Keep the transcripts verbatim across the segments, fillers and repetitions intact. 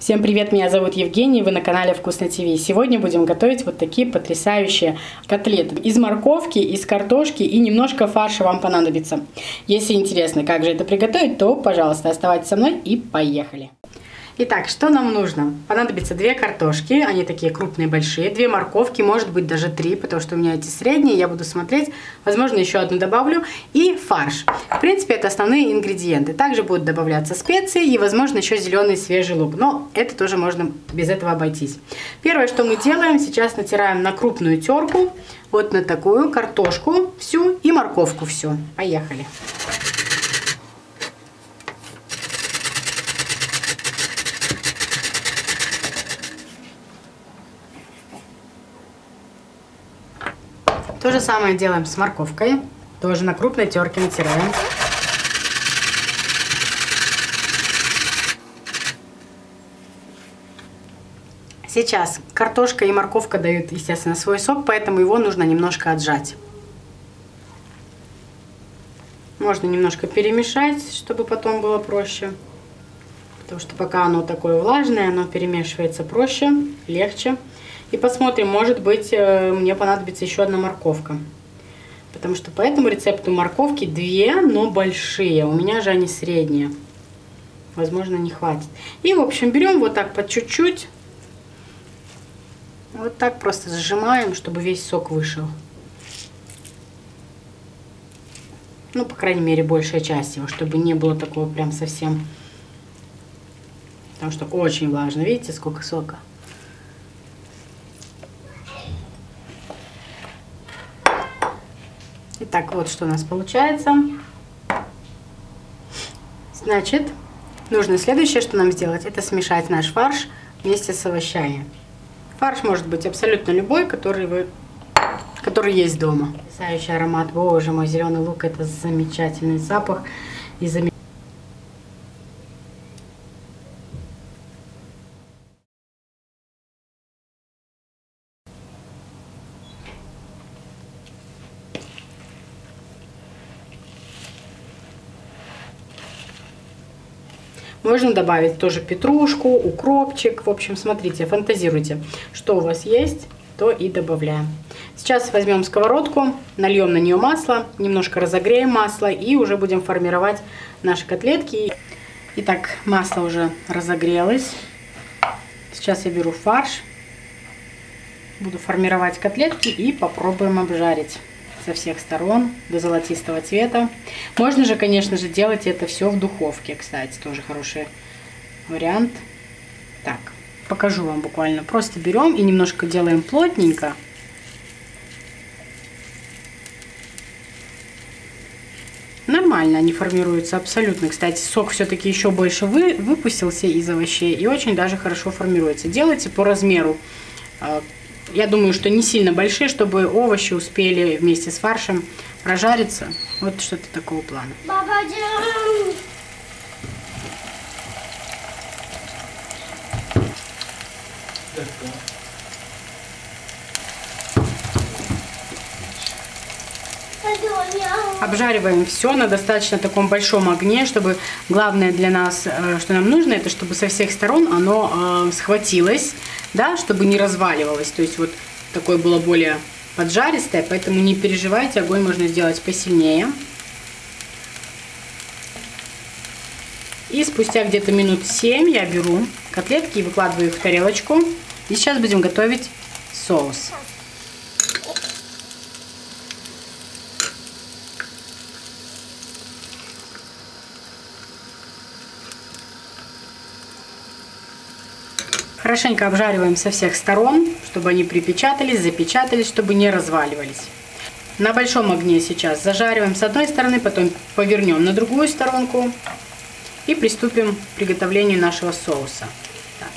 Всем привет, меня зовут Евгений, вы на канале Вкусно ТВ. Сегодня будем готовить вот такие потрясающие котлеты. Из морковки, из картошки и немножко фарша вам понадобится. Если интересно, как же это приготовить, то, пожалуйста, оставайтесь со мной и поехали. Итак, что нам нужно? Понадобится две картошки, они такие крупные, большие, две морковки, может быть даже три, потому что у меня эти средние, я буду смотреть, возможно еще одну добавлю, и фарш. В принципе, это основные ингредиенты. Также будут добавляться специи и, возможно, еще зеленый свежий лук, но это тоже можно без этого обойтись. Первое, что мы делаем, сейчас натираем на крупную терку, вот на такую картошку всю и морковку всю. Поехали. То же самое делаем с морковкой, тоже на крупной терке натираем. Сейчас картошка и морковка дают, естественно, свой сок, поэтому его нужно немножко отжать. Можно немножко перемешать, чтобы потом было проще, потому что пока оно такое влажное, оно перемешивается проще, легче. И посмотрим, может быть, мне понадобится еще одна морковка. Потому что по этому рецепту морковки две, но большие. У меня же они средние. Возможно, не хватит. И, в общем, берем вот так по чуть-чуть. Вот так просто зажимаем, чтобы весь сок вышел. Ну, по крайней мере, большая часть его, чтобы не было такого прям совсем. Потому что очень влажно. Видите, сколько сока? Итак, вот что у нас получается. Значит, нужно следующее, что нам сделать, это смешать наш фарш вместе с овощами. Фарш может быть абсолютно любой, который, вы, который есть дома. Потрясающий аромат. Боже мой, зеленый лук, это замечательный запах. И замечательный. Можно добавить тоже петрушку, укропчик. В общем, смотрите, фантазируйте, что у вас есть, то и добавляем. Сейчас возьмем сковородку, нальем на нее масло, немножко разогреем масло и уже будем формировать наши котлетки. Итак, масло уже разогрелось. Сейчас я беру фарш, буду формировать котлетки и попробуем обжарить со всех сторон до золотистого цвета. Можно же, конечно же, делать это все в духовке, кстати, тоже хороший вариант. Так, покажу вам буквально. Просто берем и немножко делаем плотненько. Нормально они формируются абсолютно. Кстати, сок все-таки еще больше вы, выпустился из овощей и очень даже хорошо формируется. Делайте по размеру. Я думаю, что не сильно большие, чтобы овощи успели вместе с фаршем прожариться. Вот что-то такого плана. Обжариваем все на достаточно таком большом огне, чтобы главное для нас, что нам нужно, это чтобы со всех сторон оно схватилось, да, чтобы не разваливалось. То есть вот такое было более поджаристое, поэтому не переживайте, огонь можно сделать посильнее. И спустя где-то минут семь я беру котлетки и выкладываю их в тарелочку. И сейчас будем готовить соус. Хорошенько обжариваем со всех сторон, чтобы они припечатались, запечатались, чтобы не разваливались. На большом огне сейчас зажариваем с одной стороны, потом повернем на другую сторонку и приступим к приготовлению нашего соуса. Так.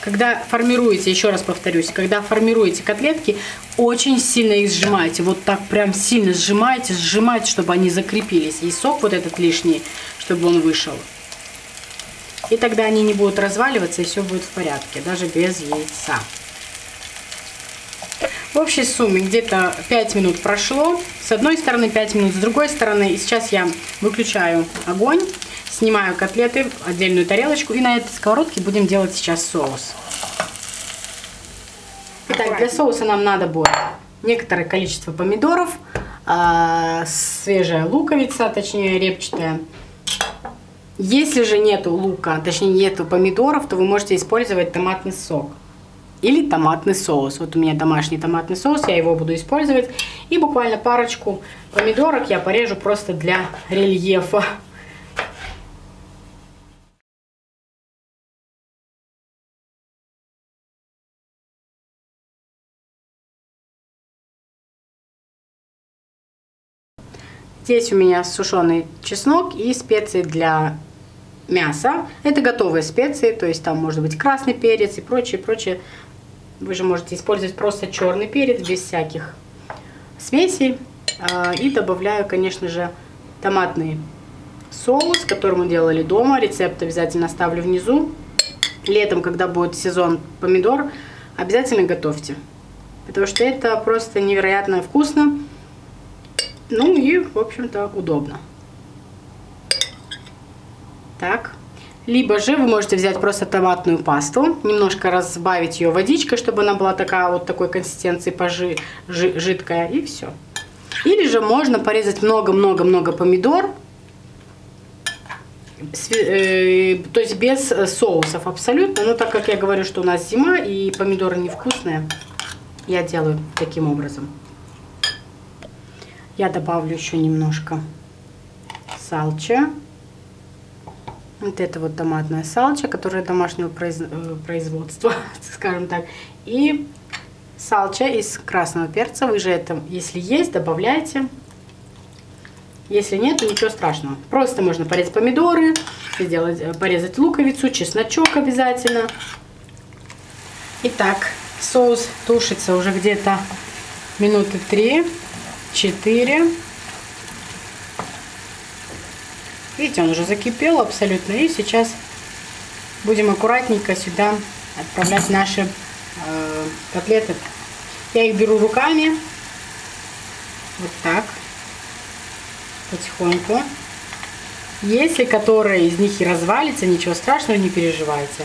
Когда формируете, еще раз повторюсь, когда формируете котлетки, очень сильно их сжимайте. Вот так прям сильно сжимайте, сжимайте, чтобы они закрепились. И сок вот этот лишний, чтобы он вышел. И тогда они не будут разваливаться, и все будет в порядке, даже без яйца. В общей сумме где-то пять минут прошло. С одной стороны пять минут, с другой стороны. И сейчас я выключаю огонь. Снимаю котлеты в отдельную тарелочку. И на этой сковородке будем делать сейчас соус. Итак, для соуса нам надо будет некоторое количество помидоров, свежая луковица, точнее репчатая. Если же нету лука, точнее нету помидоров, то вы можете использовать томатный сок или томатный соус. Вот у меня домашний томатный соус, я его буду использовать. И буквально парочку помидорок я порежу просто для рельефа. Здесь у меня сушеный чеснок и специи для мяса. Это готовые специи, то есть там может быть красный перец и прочее, прочее. Вы же можете использовать просто черный перец без всяких смесей. И добавляю, конечно же, томатный соус, который мы делали дома. Рецепт обязательно оставлю внизу. Летом, когда будет сезон помидор, обязательно готовьте. Потому что это просто невероятно вкусно. Ну и, в общем-то, удобно. Так. Либо же вы можете взять просто томатную пасту, немножко разбавить ее водичкой, чтобы она была такая вот такой консистенции пожи, жи, жидкая, и все. Или же можно порезать много-много-много помидор, э, то есть без соусов абсолютно. Но так как я говорю, что у нас зима и помидоры невкусные, я делаю таким образом. Я добавлю еще немножко сальча. Вот это вот томатная сальча, которая домашнего производства, скажем так. И сальча из красного перца. Вы же это, если есть, добавляйте. Если нет, то ничего страшного. Просто можно порезать помидоры, сделать, порезать луковицу, чесночок обязательно. Итак, соус тушится уже где-то минуты три. четыре. Видите, он уже закипел абсолютно. И сейчас будем аккуратненько сюда отправлять наши э, котлеты. Я их беру руками. Вот так. Потихоньку. Если которая из них и развалится, ничего страшного, не переживайте.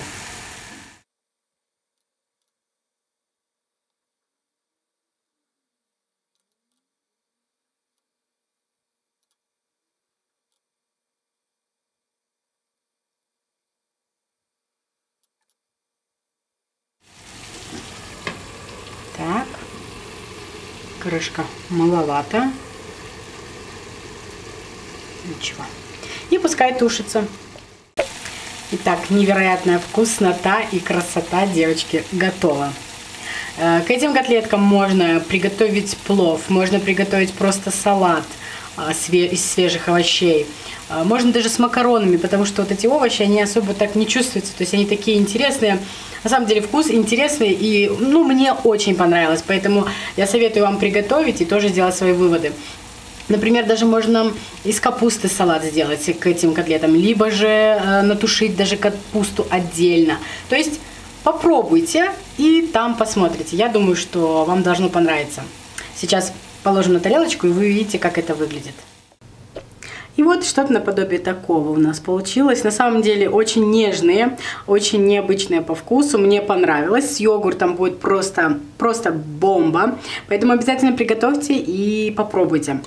Так, крышка маловато. Ничего. И пускай тушится. Итак, невероятная вкуснота и красота, девочки, готова. К этим котлеткам можно приготовить плов, можно приготовить просто салат из свежих овощей. Можно даже с макаронами, потому что вот эти овощи, они особо так не чувствуются. То есть они такие интересные. На самом деле вкус интересный и, ну, мне очень понравилось. Поэтому я советую вам приготовить и тоже делать свои выводы. Например, даже можно из капусты салат сделать к этим котлетам. Либо же натушить даже капусту отдельно. То есть попробуйте и там посмотрите. Я думаю, что вам должно понравиться. Сейчас положим на тарелочку, и вы видите, как это выглядит. И вот что-то наподобие такого у нас получилось. На самом деле очень нежные, очень необычные по вкусу. Мне понравилось. С йогуртом будет просто, просто бомба. Поэтому обязательно приготовьте и попробуйте.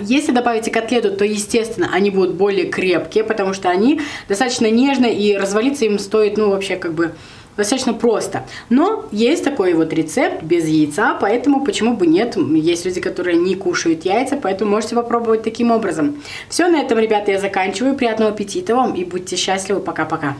Если добавите котлету, то, естественно, они будут более крепкие, потому что они достаточно нежные, и развалиться им стоит, ну, вообще, как бы, достаточно просто. Но есть такой вот рецепт без яйца, поэтому почему бы нет? Есть люди, которые не кушают яйца, поэтому можете попробовать таким образом. Все, на этом, ребята, я заканчиваю. Приятного аппетита вам и будьте счастливы. Пока-пока.